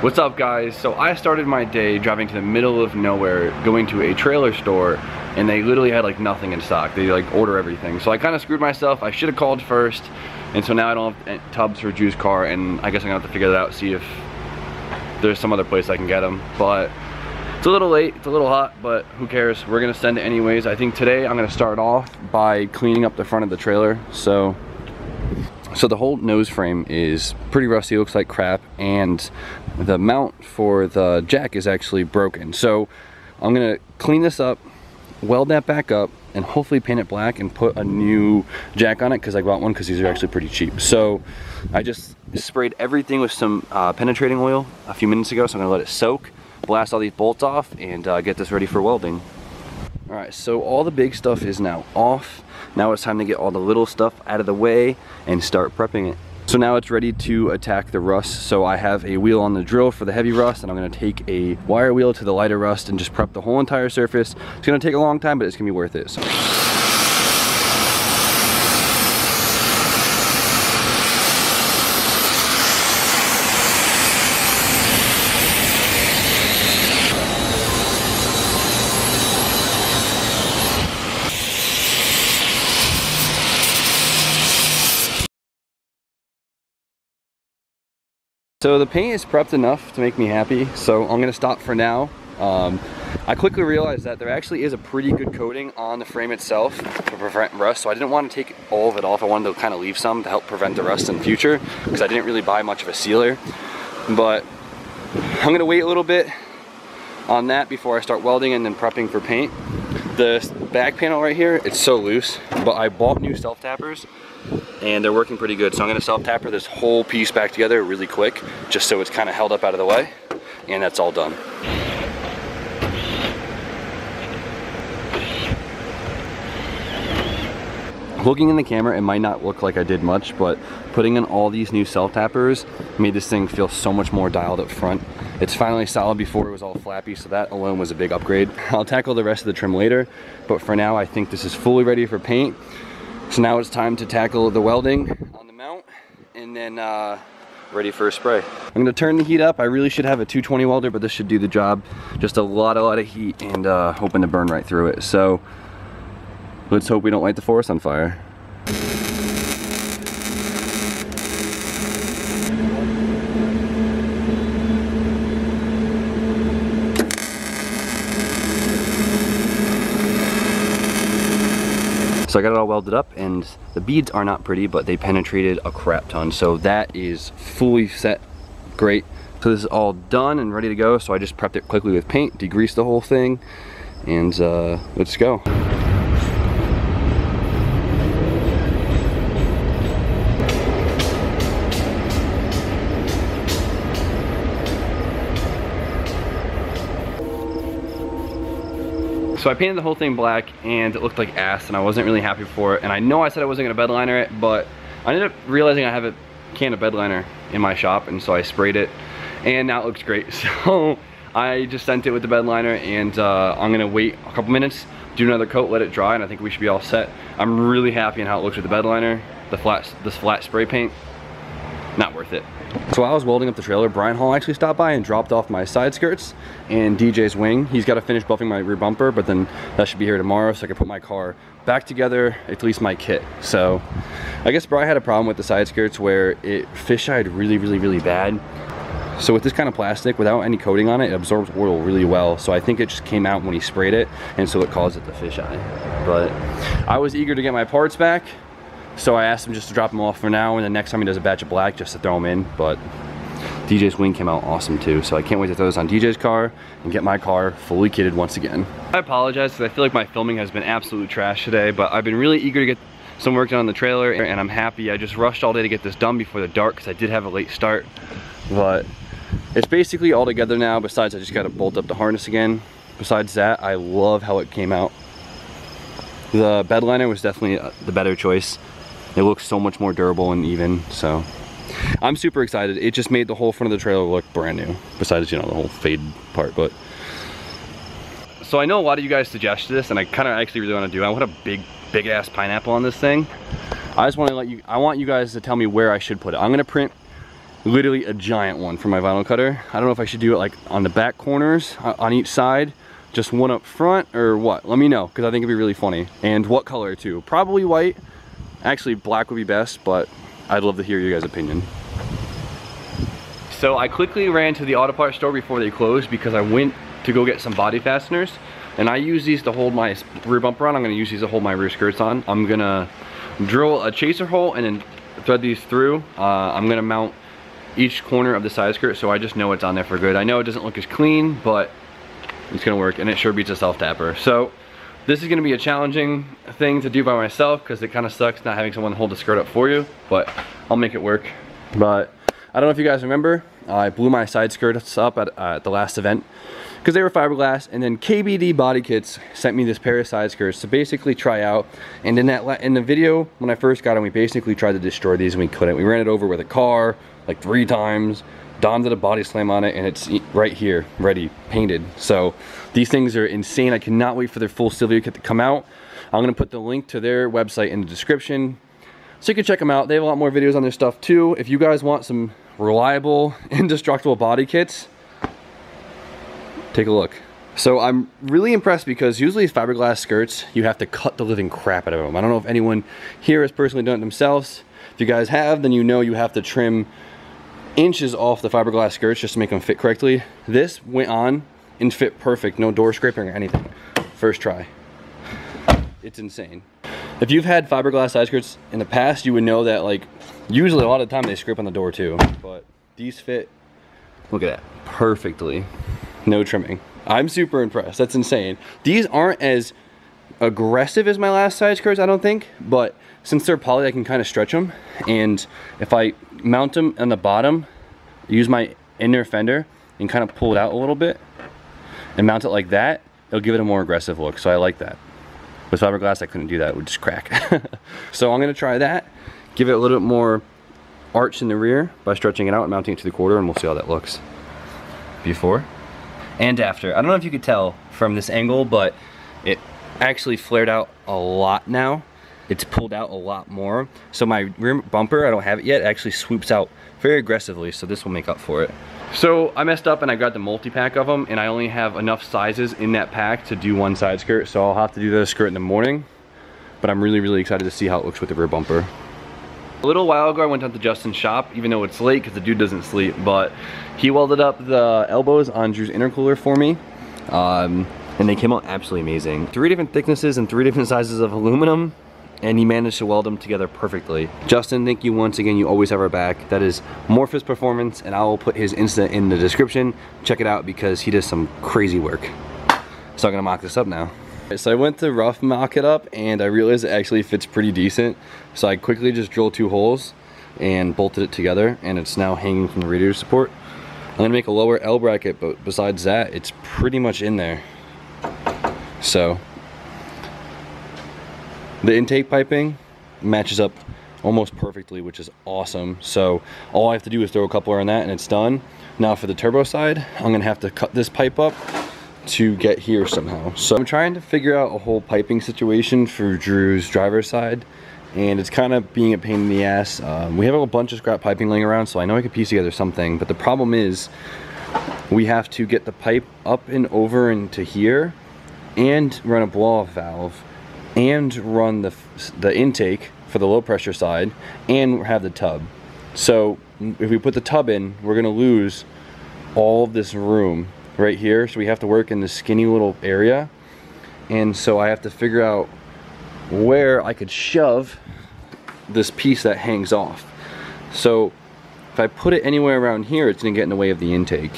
What's up, guys? So I started my day driving to the middle of nowhere, going to a trailer store, and they literally had like nothing in stock. They like order everything. So I kind of screwed myself. I should have called first, and so now I don't have tubs for Drew's car, and I guess I'm gonna have to figure that out, see if there's some other place I can get them. But it's a little late, it's a little hot, but who cares? We're gonna send it anyways. I think today I'm gonna start off by cleaning up the front of the trailer. So the whole nose frame is pretty rusty, looks like crap, and the mount for the jack is actually broken. So I'm gonna clean this up, weld that back up, and hopefully paint it black and put a new jack on it, because I bought one because these are actually pretty cheap. So I just sprayed everything with some penetrating oil a few minutes ago, so I'm gonna let it soak, blast all these bolts off, and get this ready for welding. All right, so all the big stuff is now off. Now it's time to get all the little stuff out of the way and start prepping it. So now it's ready to attack the rust. So I have a wheel on the drill for the heavy rust, and I'm gonna take a wire wheel to the lighter rust and just prep the whole entire surface. It's gonna take a long time, but it's gonna be worth it. So. So the paint is prepped enough to make me happy, so I'm gonna stop for now. I quickly realized that there actually is a pretty good coating on the frame itself to prevent rust, so I didn't want to take all of it off. I wanted to kind of leave some to help prevent the rust in the future, because I didn't really buy much of a sealer. But I'm gonna wait a little bit on that before I start welding and then prepping for paint. The back panel right here, it's so loose, but I bought new self-tappers, and they're working pretty good. So I'm gonna self-tapper this whole piece back together really quick, just so it's kind of held up out of the way, and that's all done. Looking in the camera, it might not look like I did much, but putting in all these new self-tappers made this thing feel so much more dialed up front. It's finally solid. Before it was all flappy, so that alone was a big upgrade. I'll tackle the rest of the trim later, but for now I think this is fully ready for paint. So now it's time to tackle the welding on the mount, and then ready for a spray. I'm gonna turn the heat up. I really should have a 220 welder, but this should do the job. Just a lot of heat, and hoping to burn right through it. So let's hope we don't light the forest on fire. So I got it all welded up, and the beads are not pretty, but they penetrated a crap ton. So that is fully set, great. So this is all done and ready to go. So I just prepped it quickly with paint, degreased the whole thing, and let's go. So I painted the whole thing black, and it looked like ass, and I wasn't really happy for it. And I know I said I wasn't gonna bedliner it, but I ended up realizing I have a can of bedliner in my shop, and so I sprayed it, and now it looks great. So I just sent it with the bedliner, and I'm gonna wait a couple minutes, do another coat, let it dry, and I think we should be all set. I'm really happy in how it looks with the bedliner. This flat spray paint, not worth it. So while I was welding up the trailer, Brian Hall actually stopped by and dropped off my side skirts and DJ's wing. He's got to finish buffing my rear bumper, but then that should be here tomorrow, so I can put my car back together, at least my kit. So I guess Brian had a problem with the side skirts where it fisheyed really bad. So with this kind of plastic, without any coating on it, it absorbs oil really well. So I think it just came out when he sprayed it, and so it caused it to fisheye. But I was eager to get my parts back, so I asked him just to drop them off for now, and the next time he does a batch of black, just to throw them in. But DJ's wing came out awesome too, so I can't wait to throw this on DJ's car and get my car fully kitted once again. I apologize because I feel like my filming has been absolute trash today, but I've been really eager to get some work done on the trailer, and I'm happy. I just rushed all day to get this done before the dark because I did have a late start. But it's basically all together now, besides I just got to bolt up the harness again. Besides that, I love how it came out. The bed liner was definitely the better choice. It looks so much more durable and even, so I'm super excited. It just made the whole front of the trailer look brand new, besides, you know, the whole fade part. But so I know a lot of you guys suggested this, and I kind of actually really want to do it. I want a big ass pineapple on this thing. I just want to I want you guys to tell me where I should put it. I'm going to print literally a giant one for my vinyl cutter. I don't know if I should do it like on the back corners, on each side, just one up front or what. Let me know, because I think it'd be really funny. And what color too? Probably white. Actually, black would be best, but I'd love to hear your guys' opinion. So I quickly ran to the auto parts store before they closed because I went to go get some body fasteners. And I use these to hold my rear bumper on. I'm gonna use these to hold my rear skirts on. I'm gonna drill a chaser hole and then thread these through. I'm gonna mount each corner of the side skirt so I just know it's on there for good. I know it doesn't look as clean, but it's gonna work, and it sure beats a self-tapper. So this is gonna be a challenging thing to do by myself because it kind of sucks not having someone hold the skirt up for you, but I'll make it work. But I don't know if you guys remember, I blew my side skirts up at the last event because they were fiberglass, and then KBD Body Kits sent me this pair of side skirts to basically try out. And in the video, when I first got them, we basically tried to destroy these and we couldn't. We ran it over with a car like 3 times. Don did a body slam on it, and it's right here, ready, painted. So these things are insane. I cannot wait for their full silver kit to come out. I'm gonna put the link to their website in the description so you can check them out. They have a lot more videos on their stuff too. If you guys want some reliable, indestructible body kits, take a look. So I'm really impressed because usually fiberglass skirts, you have to cut the living crap out of them. I don't know if anyone here has personally done it themselves. If you guys have, then you know you have to trim inches off the fiberglass skirts just to make them fit correctly. This went on and fit perfect. No door scraping or anything. First try. It's insane. If you've had fiberglass side skirts in the past, you would know that like usually a lot of the time they scrape on the door too. But these fit, look at that, perfectly. No trimming. I'm super impressed. That's insane. These aren't as aggressive as my last side skirts, I don't think, but since they're poly, I can kind of stretch them. And if I mount them on the bottom, use my inner fender and kind of pull it out a little bit and mount it like that, it'll give it a more aggressive look. So I like that. With fiberglass, I couldn't do that. It would just crack. So I'm going to try that. Give it a little bit more arch in the rear by stretching it out and mounting it to the quarter, and we'll see how that looks before and after. I don't know if you could tell from this angle, but it actually flared out a lot now. It's pulled out a lot more. So my rear bumper, I don't have it yet, actually swoops out very aggressively, so this will make up for it. So I messed up and I grabbed the multi-pack of them, and I only have enough sizes in that pack to do one side skirt, so I'll have to do the skirt in the morning. But I'm really, really excited to see how it looks with the rear bumper. A little while ago, I went down to Justin's shop, even though it's late because the dude doesn't sleep, but he welded up the elbows on Drew's intercooler for me, and they came out absolutely amazing. 3 different thicknesses and 3 different sizes of aluminum, and he managed to weld them together perfectly. Justin, thank you once again. You always have our back. That is Morpheus Performance, and I will put his Insta in the description. Check it out because he does some crazy work. So I'm gonna mock this up now. So I went to rough mock it up and I realized it actually fits pretty decent. So I quickly just drilled 2 holes and bolted it together, and it's now hanging from the radiator support. I'm gonna make a lower L bracket, but besides that, it's pretty much in there. So the intake piping matches up almost perfectly, which is awesome. So all I have to do is throw a coupler on that and it's done. Now for the turbo side, I'm gonna have to cut this pipe up to get here somehow. So I'm trying to figure out a whole piping situation for Drew's driver's side, and it's kind of being a pain in the ass. We have a bunch of scrap piping laying around, so I know I could piece together something, but the problem is we have to get the pipe up and over into here and run a blow-off valve and run the intake for the low pressure side and have the tub. So if we put the tub in, we're gonna lose all this room right here, so we have to work in this skinny little area. And so I have to figure out where I could shove this piece that hangs off. So if I put it anywhere around here, it's gonna get in the way of the intake,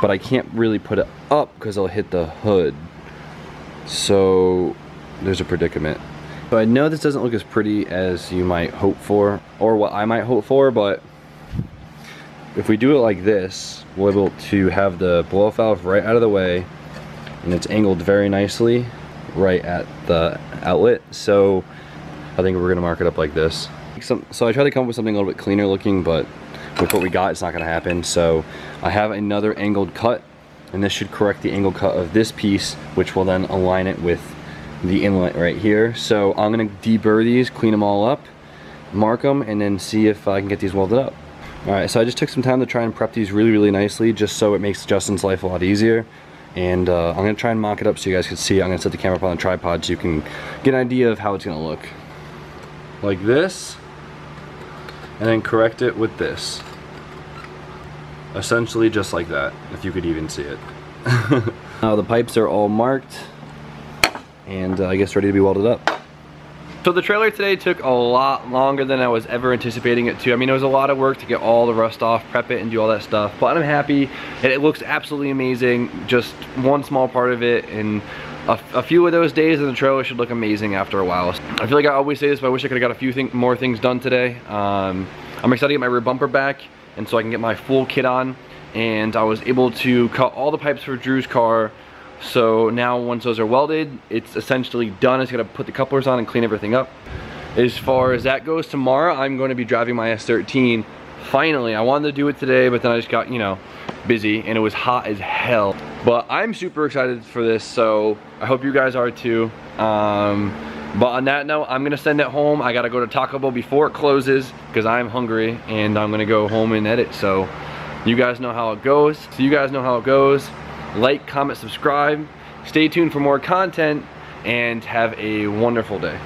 but I can't really put it up because I'll hit the hood. So there's a predicament. So I know this doesn't look as pretty as you might hope for, or what I might hope for, but if we do it like this, we're able to have the blow-off valve right out of the way, and it's angled very nicely right at the outlet. So I think we're gonna mark it up like this. So I tried to come up with something a little bit cleaner looking, but with what we got, it's not gonna happen. So I have another angled cut, and this should correct the angle cut of this piece, which will then align it with the inlet right here. So I'm gonna deburr these, clean them all up, mark them, and then see if I can get these welded up. Alright, so I just took some time to try and prep these really nicely, just so it makes Justin's life a lot easier. And I'm going to try and mock it up so you guys can see. I'm going to set the camera up on a tripod so you can get an idea of how it's going to look. Like this. And then correct it with this. Essentially just like that, if you could even see it. Now the pipes are all marked. And I guess ready to be welded up. So the trailer today took a lot longer than I was ever anticipating it to. I mean, it was a lot of work to get all the rust off, prep it, and do all that stuff. But I'm happy, and it looks absolutely amazing. Just one small part of it, and a few of those days in the trailer should look amazing after a while. I feel like I always say this, but I wish I could have got a few more things done today. I'm excited to get my rear bumper back, and so I can get my full kit on. And I was able to cut all the pipes for Drew's car. So now once those are welded, it's essentially done. It's gonna put the couplers on and clean everything up. As far as that goes, tomorrow I'm going to be driving my S13. Finally, I wanted to do it today, but then I just got, you know, busy and it was hot as hell. But I'm super excited for this, so I hope you guys are too. But on that note, I'm gonna send it home. I gotta go to Taco Bell before it closes because I'm hungry and I'm gonna go home and edit. So you guys know how it goes. Like, comment, subscribe, stay tuned for more content, and have a wonderful day.